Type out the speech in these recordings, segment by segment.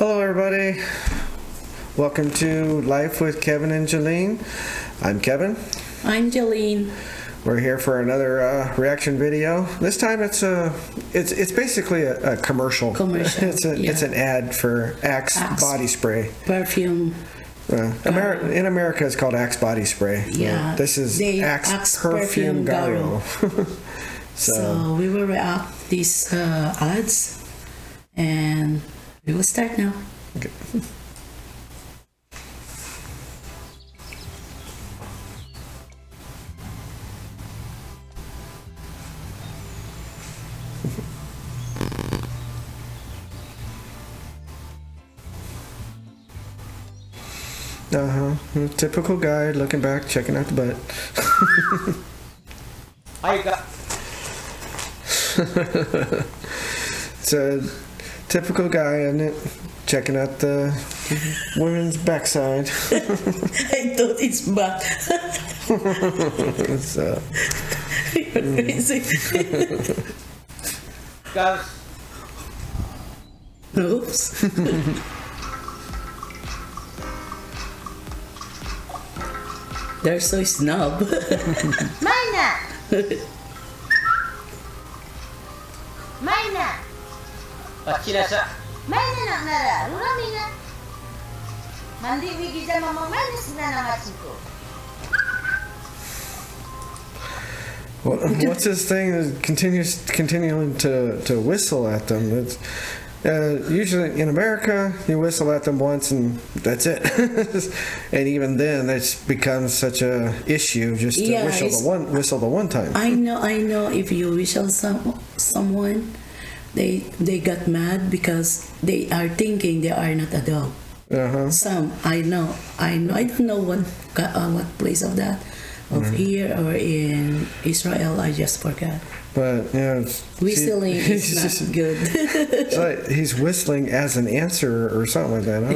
Hello everybody, welcome to Life with Kevin and Jelene. I'm Kevin. I'm Jelene. We're here for another reaction video. This time it's basically a commercial. It's an ad for Axe body spray. Perfume. In America it's called Axe body spray. Yeah. This is Axe Perfume Garo. So we will react these ads and we will start now. Okay. Typical guy looking back, checking out the butt. I got. It's a typical guy, isn't it? Checking out the woman's backside. I thought it's butt. So. You're crazy. Guys. Oops. They're so snub. Minor. Minor. Akirasa. Minor na nara. Urami na. Mandi wigi jama mamanis na namasiko. What's this thing that continuing to whistle at them? It's, usually in America, you whistle at them once and that's it. And even then, it becomes such a issue just to whistle the one time. I know. If you whistle someone, they got mad because they are thinking they are not a dog. Some I know. I don't know what place of that. Here or in Israel, I just forgot. But yeah, whistling is not just good. It's like he's whistling as an answer or something like that. I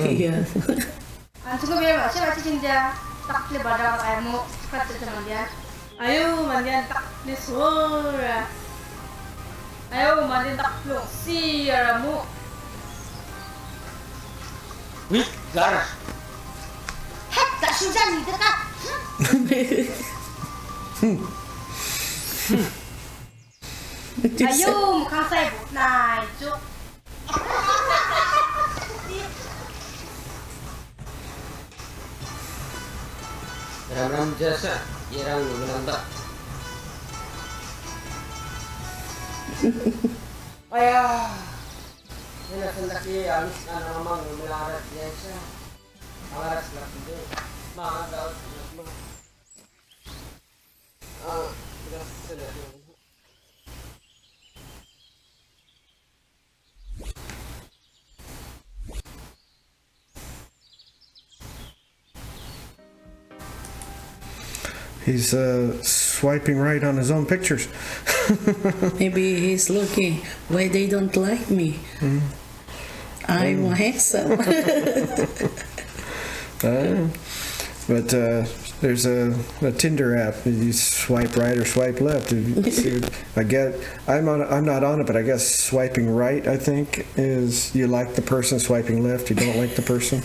don't know. Ayum, Kansai, nai, joke. Ram Jasa, Yerang, Landa. Ayah, Yenasandaki, Alice, and Ramon, Milara, Yasha, Alas, Lakido, Mahadal, Lakma. He's swiping right on his own pictures. Maybe he's looking why they don't like me. I'm handsome. But there's a Tinder app. You swipe right or swipe left. I get. I'm not on it, but I guess swiping right, I think, is you like the person. Swiping left, you don't like the person.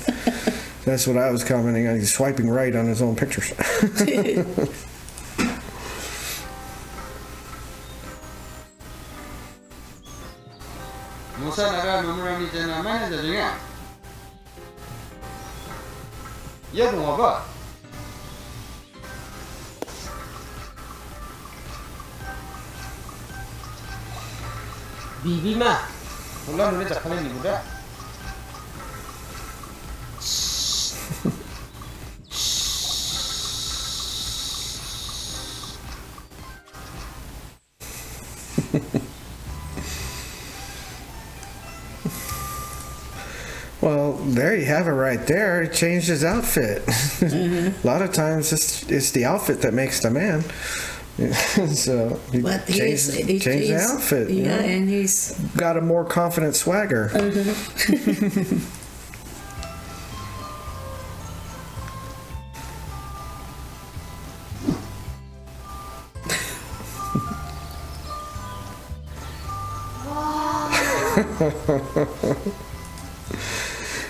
That's what I was commenting on. He's swiping right on his own pictures. Well, there you have it right there. He changed his outfit. A lot of times it's the outfit that makes the man. So he changed the outfit. Yeah, you know? And he's got a more confident swagger.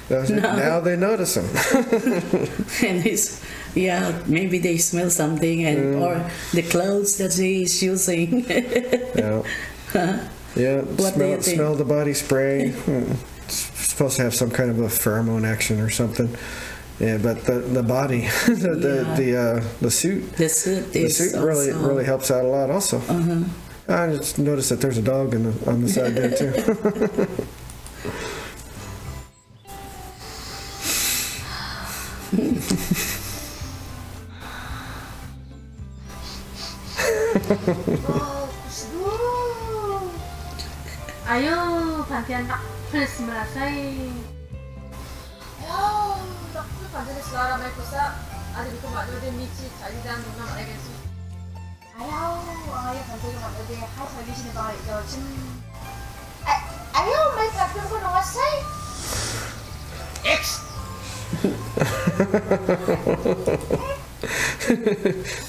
Now they notice them. And it's, yeah, maybe they smell something, and or the clothes that he is using. Yeah. Huh? Yeah, smell the body spray. It's supposed to have some kind of a pheromone action or something. Yeah, but the body, the suit, the suit really also, really helps out a lot also. Uh-huh. I just noticed that there's a dog on the side there too.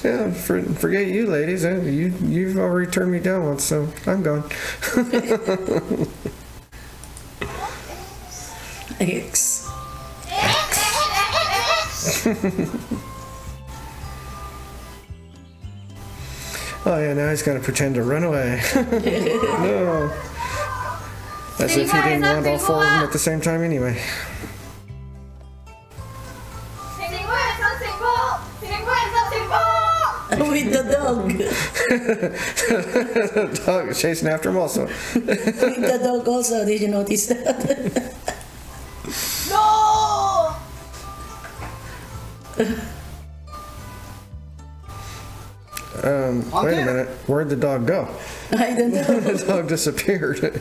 Yeah, forget you ladies. You've already turned me down once, so I'm gone. X. X. Oh yeah, now he's gonna pretend to run away. No. As if he didn't want all four of them at the same time anyway. With the dog. The dog is chasing after him also. With the dog also, did you notice that? No! Okay. Wait a minute, where'd the dog go? I don't know. The dog disappeared. Okay.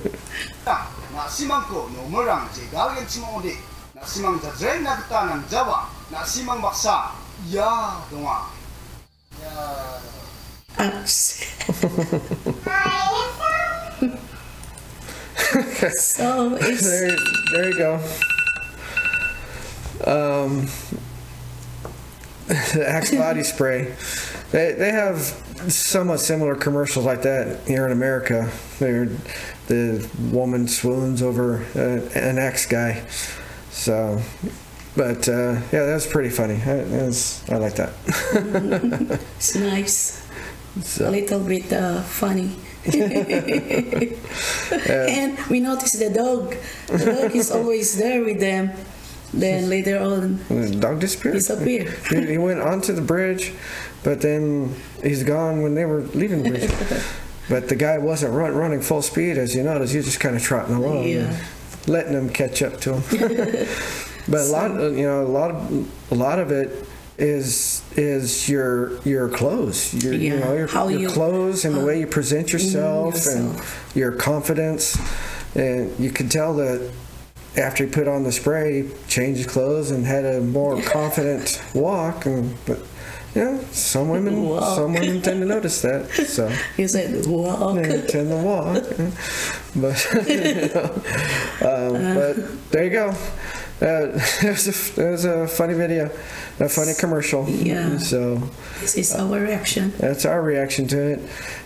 So it's there you go. The Axe body spray. They have somewhat similar commercials like that here in America. The woman swoons over an Axe guy. So, but yeah, that was pretty funny. I like that. It's nice. So. A little bit funny. And we noticed the dog. The dog is always there with them. Then later on, the dog disappeared. He went onto the bridge, but then he's gone when they were leaving the bridge. But the guy wasn't running full speed, as you notice. He was just kind of trotting along, letting them catch up to him. But a lot of it is your clothes, your clothes, and the way you present yourself and your confidence. And you can tell that after he put on the spray, he changed his clothes and had a more confident walk. But yeah, some women tend to notice that. So you said walk. They tend to walk, but but there you go. It was a funny video, a funny commercial. Yeah. So this is our reaction. That's our reaction to it.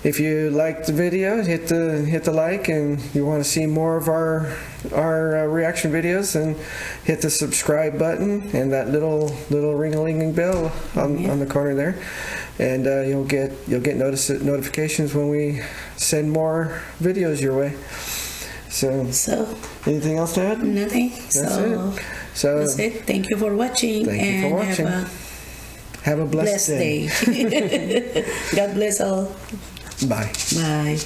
If you liked the video, hit the like, and you want to see more of our reaction videos, then hit the subscribe button and that little ring-a-ling bell on the corner there, and you'll get notifications when we send more videos your way. So anything else to add? Nothing. That's it. Thank you for watching. Thank you for watching. Have a blessed day. God bless all. Bye. Bye.